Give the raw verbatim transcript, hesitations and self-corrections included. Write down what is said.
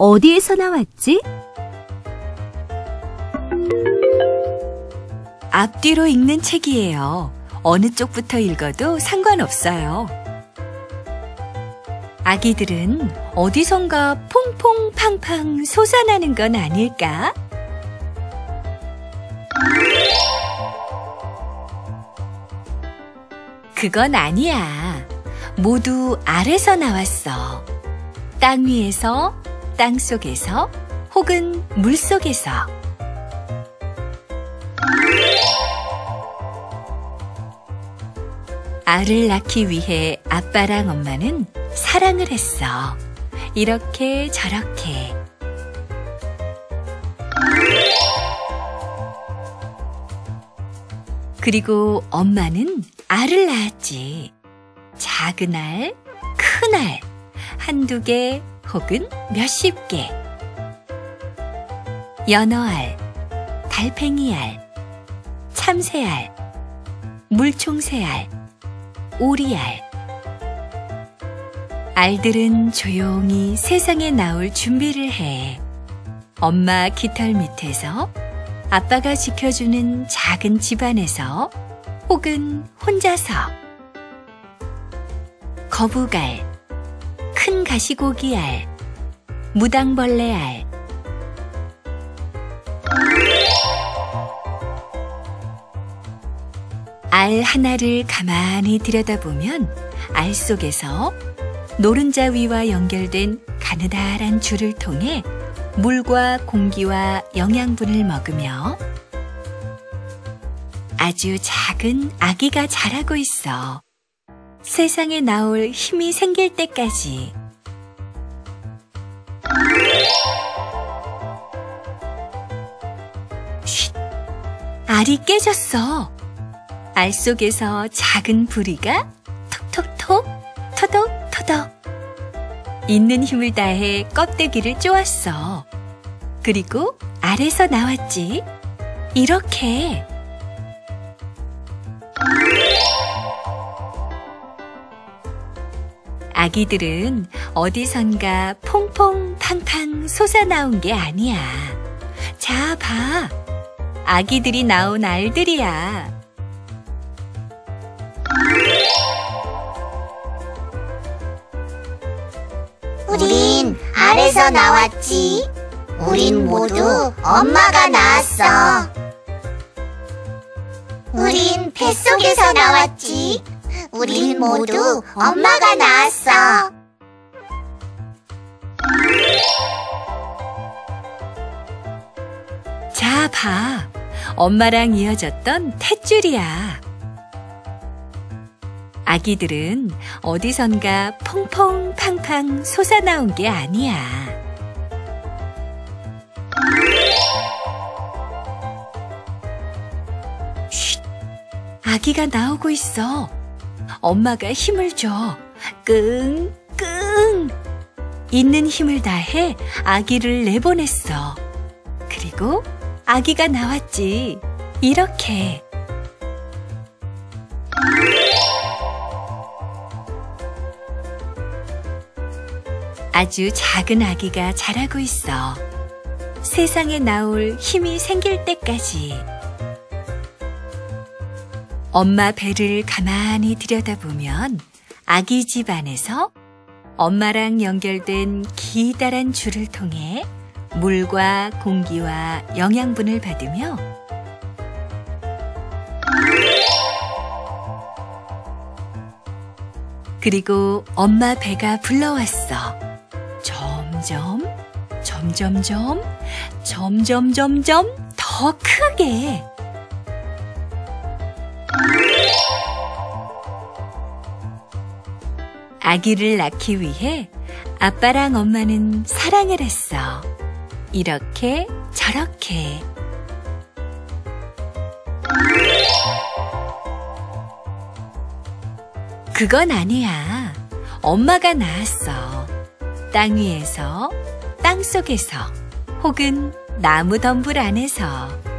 어디에서 나왔지? 앞뒤로 읽는 책이에요. 어느 쪽부터 읽어도 상관없어요. 아기들은 어디선가 퐁퐁 팡팡 솟아나는 건 아닐까? 그건 아니야. 모두 알에서 나왔어. 땅 위에서, 땅 속에서, 혹은 물 속에서. 알을 낳기 위해 아빠랑 엄마는 사랑을 했어. 이렇게 저렇게. 그리고 엄마는 알을 낳았지. 작은 알, 큰 알, 한두 개 혹은 몇십 개. 연어알, 달팽이알, 참새알, 물총새알, 오리알. 알들은 조용히 세상에 나올 준비를 해. 엄마 깃털 밑에서, 아빠가 지켜주는 작은 집안에서, 혹은 혼자서. 거북알, 큰 가시고기알, 무당벌레알. 알 하나를 가만히 들여다보면 알 속에서 노른자 위와 연결된 가느다란 줄을 통해 물과 공기와 영양분을 먹으며 아주 작은 아기가 자라고 있어. 세상에 나올 힘이 생길 때까지. 쉿! 알이 깨졌어. 알 속에서 작은 부리가 톡톡톡, 터덕터덕. 있는 힘을 다해 껍데기를 쪼았어. 그리고 알에서 나왔지. 이렇게. 아기들은 어디선가 퐁퐁 팡팡 솟아나온 게 아니야. 자, 봐. 아기들이 낳은 알들이야. 우린 알에서 나왔지. 우린 모두 엄마가 낳았어. 우린 뱃속에서 나왔지. 우린 모두 엄마가 낳았어. 자, 봐. 엄마랑 이어졌던 탯줄이야. 아기들은 어디선가 퐁퐁 팡팡 솟아나온 게 아니야. 쉿! 아기가 나오고 있어. 엄마가 힘을 줘. 끙, 끙. 있는 힘을 다해 아기를 내보냈어. 그리고 아기가 나왔지. 이렇게. 아주 작은 아기가 자라고 있어. 세상에 나올 힘이 생길 때까지. 엄마 배를 가만히 들여다보면 아기 집 안에서 엄마랑 연결된 기다란 줄을 통해 물과 공기와 영양분을 받으며 그리고 엄마 배가 불러왔어. 점점, 점점점, 점점점점 더 크게. 아기를 낳기 위해 아빠랑 엄마는 사랑을 했어. 이렇게 저렇게. 그건 아니야. 엄마가 낳았어. 땅 위에서, 땅 속에서, 혹은 나무 덤불 안에서.